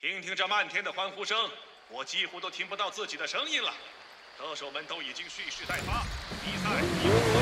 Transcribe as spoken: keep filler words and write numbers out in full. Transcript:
听听这漫天的欢呼声，我几乎都听不到自己的声音了。得手们都已经蓄势待发，比赛已经。